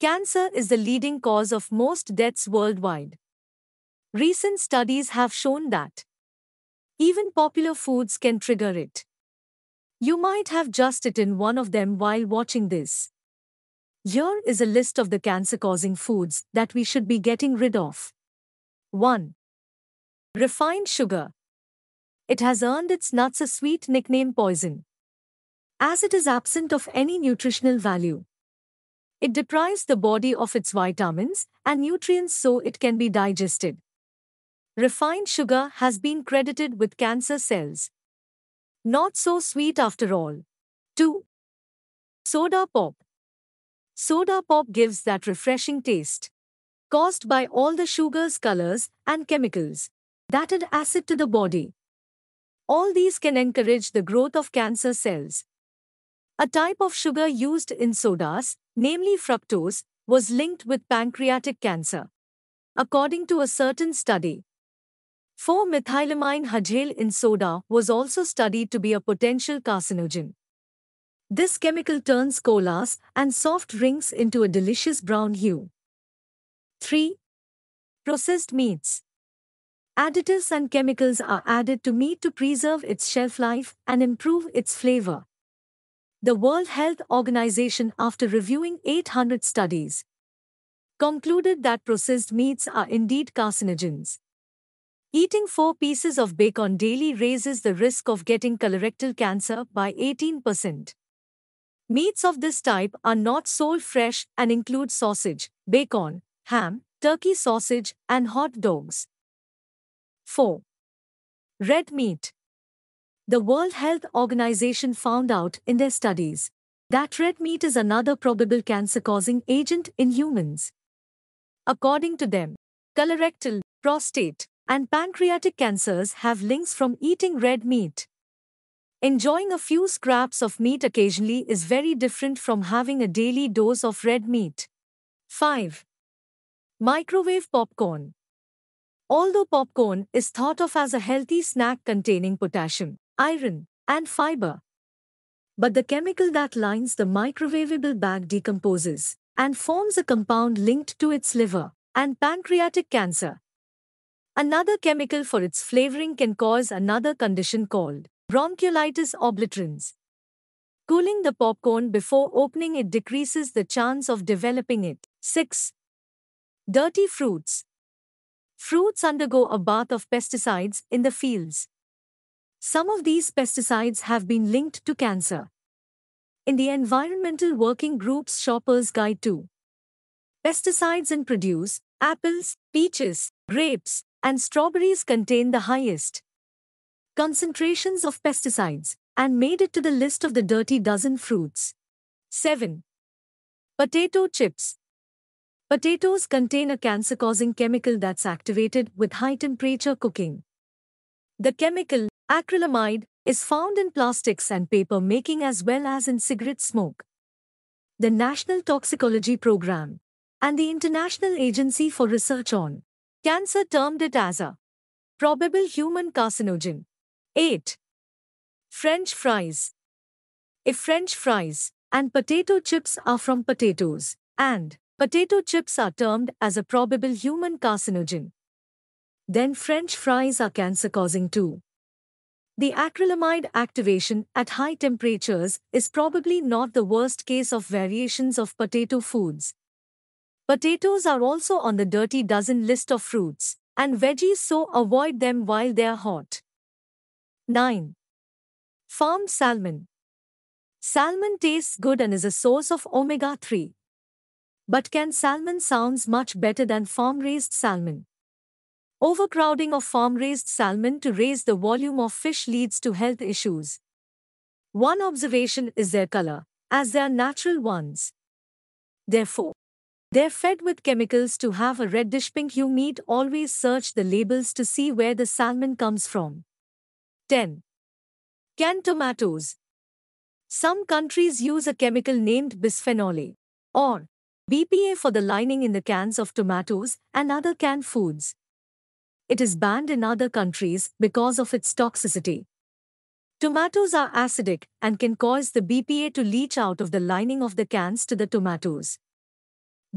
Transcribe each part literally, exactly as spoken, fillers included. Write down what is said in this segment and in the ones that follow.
Cancer is the leading cause of most deaths worldwide. Recent studies have shown that even popular foods can trigger it. You might have just eaten one of them while watching this. Here is a list of the cancer-causing foods that we should be getting rid of. one. Refined sugar. It has earned its nuts a sweet nickname poison, as it is absent of any nutritional value. It deprives the body of its vitamins and nutrients so it can be digested. Refined sugar has been credited with cancer cells. Not so sweet after all. two. Soda pop. Soda pop gives that refreshing taste, caused by all the sugars, colors, and chemicals that add acid to the body. All these can encourage the growth of cancer cells. A type of sugar used in sodas, namely fructose, was linked with pancreatic cancer, according to a certain study. four methylamine hajjal in soda was also studied to be a potential carcinogen. This chemical turns colas and soft drinks into a delicious brown hue. three. Processed meats. Additives and chemicals are added to meat to preserve its shelf life and improve its flavor. The World Health Organization, after reviewing eight hundred studies, concluded that processed meats are indeed carcinogens. Eating four pieces of bacon daily raises the risk of getting colorectal cancer by eighteen percent. Meats of this type are not sold fresh and include sausage, bacon, ham, turkey sausage, and hot dogs. four. Red meat. The World Health Organization found out in their studies that red meat is another probable cancer-causing agent in humans. According to them, colorectal, prostate, and pancreatic cancers have links from eating red meat. Enjoying a few scraps of meat occasionally is very different from having a daily dose of red meat. five. Microwave popcorn. Although popcorn is thought of as a healthy snack containing potassium, iron, and fiber, but the chemical that lines the microwavable bag decomposes and forms a compound linked to its liver and pancreatic cancer. Another chemical for its flavoring can cause another condition called bronchiolitis obliterans. Cooling the popcorn before opening it decreases the chance of developing it. six. Dirty fruits. Fruits undergo a bath of pesticides in the fields. Some of these pesticides have been linked to cancer. In the Environmental Working Group's Shopper's Guide to Pesticides in Produce, apples, peaches, grapes, and strawberries contain the highest concentrations of pesticides and made it to the list of the dirty dozen fruits. seven. Potato chips. Potatoes contain a cancer-causing chemical that's activated with high-temperature cooking. The chemical, acrylamide, is found in plastics and paper making as well as in cigarette smoke. The National Toxicology Program and the International Agency for Research on Cancer termed it as a probable human carcinogen. eight. French fries. If French fries and potato chips are from potatoes, and potato chips are termed as a probable human carcinogen, then French fries are cancer-causing too. The acrylamide activation at high temperatures is probably not the worst case of variations of potato foods. Potatoes are also on the dirty dozen list of fruits and veggies, so avoid them while they are hot. nine. Farmed salmon. Salmon tastes good and is a source of omega three. But canned salmon sounds much better than farm-raised salmon. Overcrowding of farm-raised salmon to raise the volume of fish leads to health issues. One observation is their color, as they are natural ones. Therefore, they're fed with chemicals to have a reddish-pink hue. Meat, always search the labels to see where the salmon comes from. ten. Canned tomatoes. Some countries use a chemical named bisphenol A, or B P A, for the lining in the cans of tomatoes and other canned foods. It is banned in other countries because of its toxicity. Tomatoes are acidic and can cause the B P A to leach out of the lining of the cans to the tomatoes.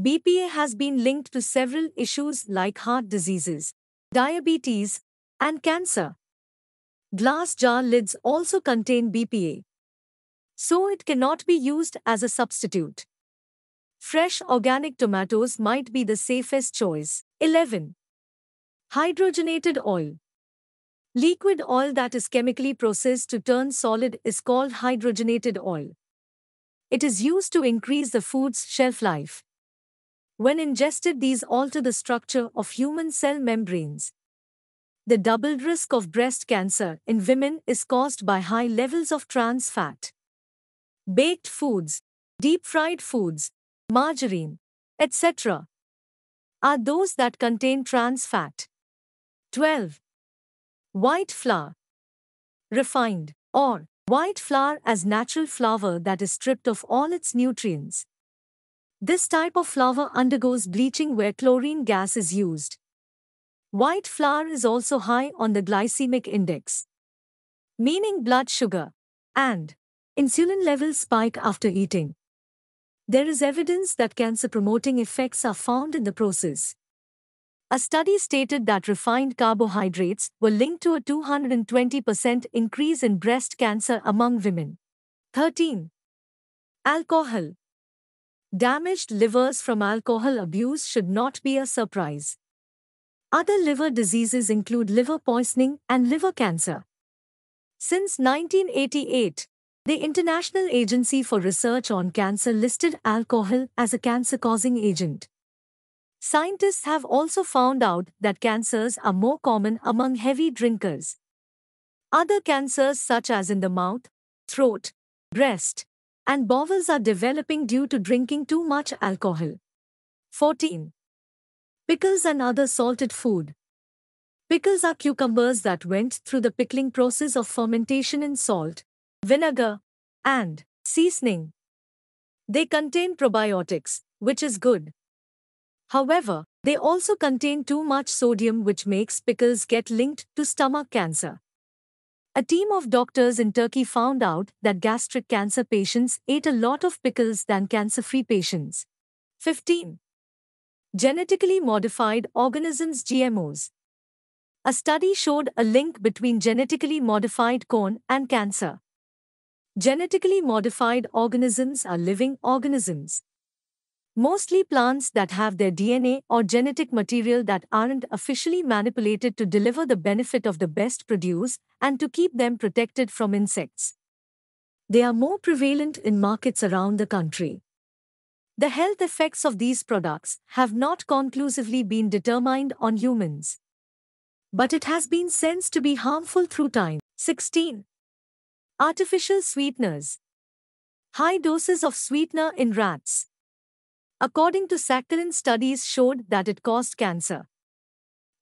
B P A has been linked to several issues like heart diseases, diabetes, and cancer. Glass jar lids also contain B P A, so it cannot be used as a substitute. Fresh organic tomatoes might be the safest choice. eleven. Hydrogenated oil. Liquid oil that is chemically processed to turn solid is called hydrogenated oil. It is used to increase the food's shelf life. When ingested, these alter the structure of human cell membranes. The doubled risk of breast cancer in women is caused by high levels of trans fat. Baked foods, deep-fried foods, margarine, et cetera, are those that contain trans fat. twelve. White flour. Refined, or white flour as natural flour that is stripped of all its nutrients. This type of flour undergoes bleaching where chlorine gas is used. White flour is also high on the glycemic index, meaning blood sugar and insulin levels spike after eating. There is evidence that cancer-promoting effects are found in the process. A study stated that refined carbohydrates were linked to a two hundred twenty percent increase in breast cancer among women. thirteen. Alcohol. Damaged livers from alcohol abuse should not be a surprise. Other liver diseases include liver poisoning and liver cancer. Since nineteen eighty-eight, the International Agency for Research on Cancer listed alcohol as a cancer-causing agent. Scientists have also found out that cancers are more common among heavy drinkers. Other cancers such as in the mouth, throat, breast, and bowels are developing due to drinking too much alcohol. fourteen. Pickles and other salted food. Pickles are cucumbers that went through the pickling process of fermentation in salt, vinegar, and seasoning. They contain probiotics, which is good. However, they also contain too much sodium, which makes pickles get linked to stomach cancer. A team of doctors in Turkey found out that gastric cancer patients ate a lot of pickles than cancer-free patients. fifteen. Genetically modified organisms (G M Os). A study showed a link between genetically modified corn and cancer. Genetically modified organisms are living organisms, mostly plants that have their D N A or genetic material that aren't officially manipulated to deliver the benefit of the best produce and to keep them protected from insects. They are more prevalent in markets around the country. The health effects of these products have not conclusively been determined on humans, but it has been sensed to be harmful through time. sixteen. Artificial sweeteners. High doses of sweetener in rats, according to Sakhalin studies, showed that it caused cancer.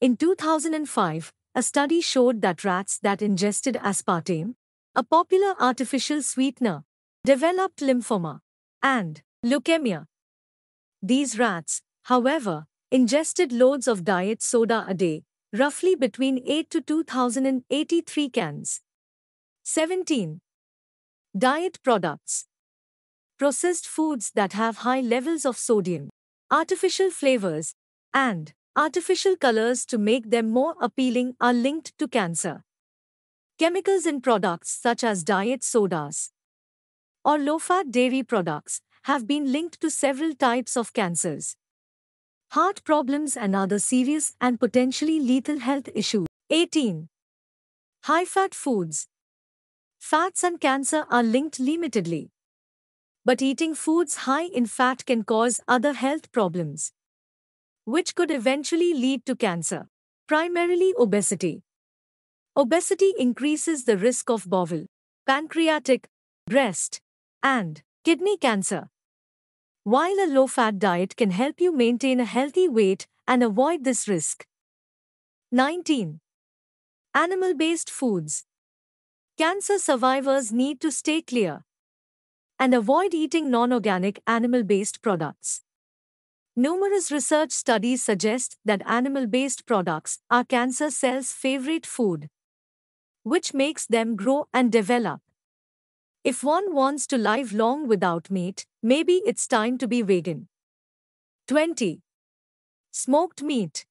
In two thousand five, a study showed that rats that ingested aspartame, a popular artificial sweetener, developed lymphoma and leukemia. These rats, however, ingested loads of diet soda a day, roughly between eight to two thousand eighty-three cans. seventeen. Diet products. Processed foods that have high levels of sodium, artificial flavors, and artificial colors to make them more appealing are linked to cancer. Chemicals in products such as diet sodas or low-fat dairy products have been linked to several types of cancers, heart problems, and other serious and potentially lethal health issues. eighteen. High-fat foods. Fats and cancer are linked limitedly, but eating foods high in fat can cause other health problems, which could eventually lead to cancer, primarily obesity. Obesity increases the risk of bowel, pancreatic, breast, and kidney cancer, while a low-fat diet can help you maintain a healthy weight and avoid this risk. nineteen. Animal-based foods. Cancer survivors need to stay clear and avoid eating non-organic animal-based products. Numerous research studies suggest that animal-based products are cancer cells' favorite food, which makes them grow and develop. If one wants to live long without meat, maybe it's time to be vegan. twenty. Smoked meat.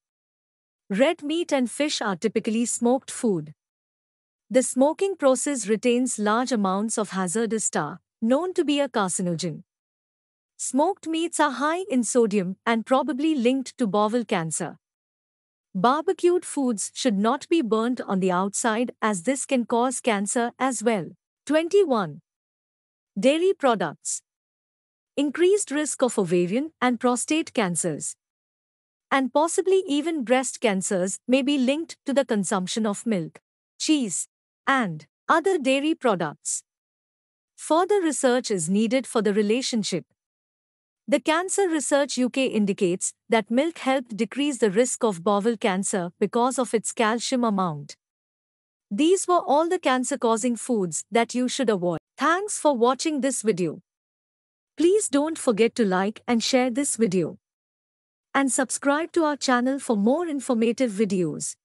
Red meat and fish are typically smoked food. The smoking process retains large amounts of hazardous tar, known to be a carcinogen. Smoked meats are high in sodium and probably linked to bowel cancer. Barbecued foods should not be burnt on the outside, as this can cause cancer as well. twenty-one. Dairy products. Increased risk of ovarian and prostate cancers, and possibly even breast cancers, may be linked to the consumption of milk, cheese, and other dairy products. Further research is needed for the relationship. The Cancer Research U K indicates that milk helped decrease the risk of bowel cancer because of its calcium amount. These were all the cancer-causing foods that you should avoid. Thanks for watching this video. Please don't forget to like and share this video. And subscribe to our channel for more informative videos.